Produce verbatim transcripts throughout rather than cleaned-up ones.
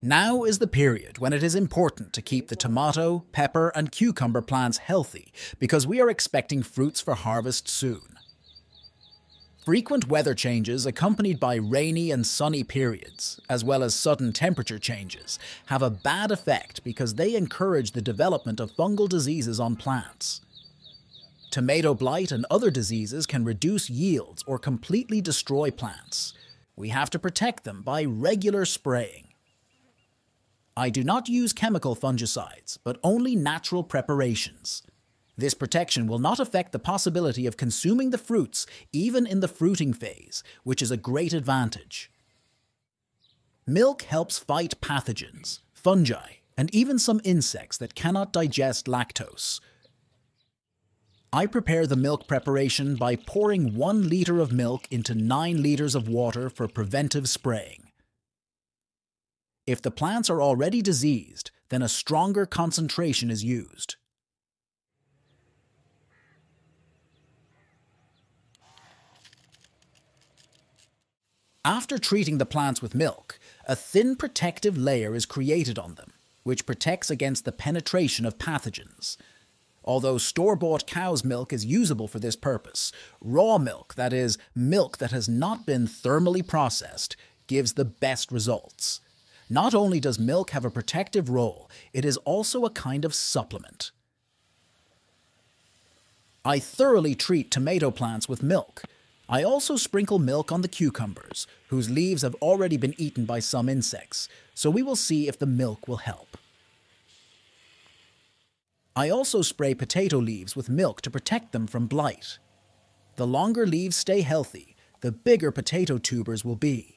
Now is the period when it is important to keep the tomato, pepper and cucumber plants healthy because we are expecting fruits for harvest soon. Frequent weather changes accompanied by rainy and sunny periods, as well as sudden temperature changes, have a bad effect because they encourage the development of fungal diseases on plants. Tomato blight and other diseases can reduce yields or completely destroy plants. We have to protect them by regular spraying. I do not use chemical fungicides, but only natural preparations. This protection will not affect the possibility of consuming the fruits even in the fruiting phase, which is a great advantage. Milk helps fight pathogens, fungi, and even some insects that cannot digest lactose. I prepare the milk preparation by pouring one liter of milk into nine liters of water for preventive spraying. If the plants are already diseased, then a stronger concentration is used. After treating the plants with milk, a thin protective layer is created on them, which protects against the penetration of pathogens. Although store-bought cow's milk is usable for this purpose, raw milk, that is, milk that has not been thermally processed, gives the best results. Not only does milk have a protective role, it is also a kind of supplement. I thoroughly treat tomato plants with milk. I also sprinkle milk on the cucumbers, whose leaves have already been eaten by some insects, so we will see if the milk will help. I also spray potato leaves with milk to protect them from blight. The longer leaves stay healthy, the bigger potato tubers will be.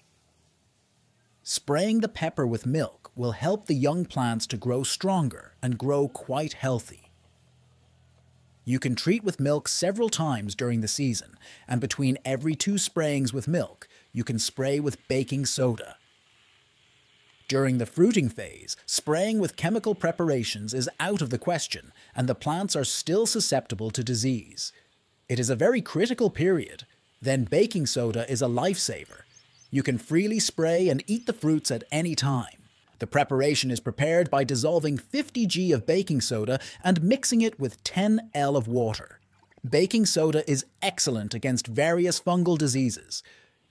Spraying the pepper with milk will help the young plants to grow stronger and grow quite healthy. You can treat with milk several times during the season, and between every two sprayings with milk, you can spray with baking soda. During the fruiting phase, spraying with chemical preparations is out of the question, and the plants are still susceptible to disease. It is a very critical period. Then baking soda is a lifesaver. You can freely spray and eat the fruits at any time. The preparation is prepared by dissolving fifty grams of baking soda and mixing it with ten milliliters of water. Baking soda is excellent against various fungal diseases.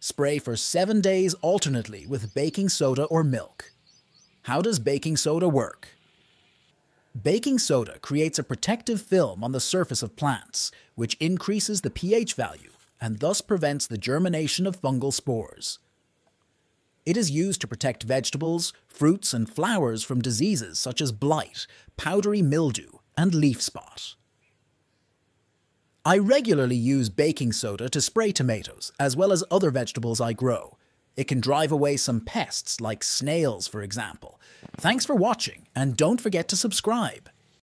Spray for seven days alternately with baking soda or milk. How does baking soda work? Baking soda creates a protective film on the surface of plants, which increases the pH value and thus prevents the germination of fungal spores. It is used to protect vegetables, fruits and flowers from diseases such as blight, powdery mildew and leaf spot. I regularly use baking soda to spray tomatoes as well as other vegetables I grow. It can drive away some pests like snails, for example. Thanks for watching and don't forget to subscribe.